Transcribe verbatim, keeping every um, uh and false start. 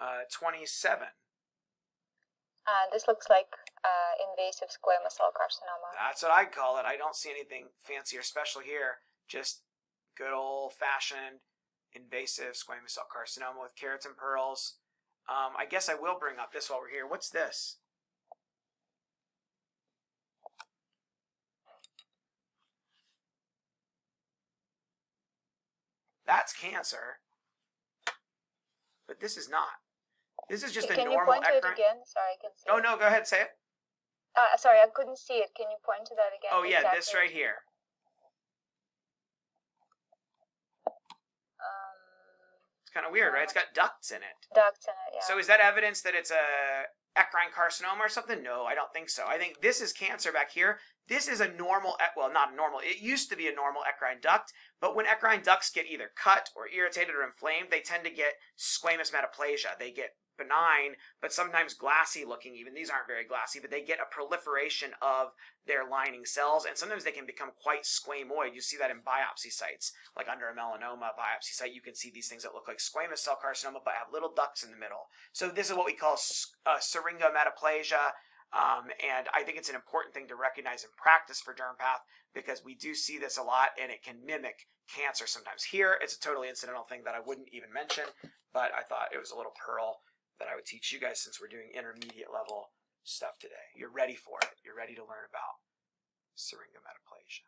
Uh, twenty-seven. Uh, this looks like uh, invasive squamous cell carcinoma. That's what I call it. I don't see anything fancy or special here. Just good old-fashioned invasive squamous cell carcinoma with keratin pearls. Um, I guess I will bring up this while we're here. What's this? That's cancer, but this is not. This is just can a normal. Can you point eccrine. To it again? Sorry, I can see. Oh it. No, go ahead, say it. Uh, sorry, I couldn't see it. Can you point to that again? Oh yeah, exactly. This right here. Um, it's kind of weird, right? It's got ducts in it. Ducts in it, yeah. So is that evidence that it's a eccrine carcinoma or something? No, I don't think so. I think this is cancer back here. This is a normal, well, not a normal, it used to be a normal eccrine duct, but when eccrine ducts get either cut or irritated or inflamed, they tend to get squamous metaplasia. They get benign, but sometimes glassy looking, even these aren't very glassy, but they get a proliferation of their lining cells, and sometimes they can become quite squamoid. You see that in biopsy sites, like under a melanoma biopsy site, you can see these things that look like squamous cell carcinoma, but have little ducts in the middle. So this is what we call uh, syringometaplasia. Um, and I think it's an important thing to recognize in practice for DermPath because we do see this a lot and it can mimic cancer sometimes. Here, it's a totally incidental thing that I wouldn't even mention, but I thought it was a little pearl that I would teach you guys since we're doing intermediate level stuff today. You're ready for it. You're ready to learn about syringometaplasia.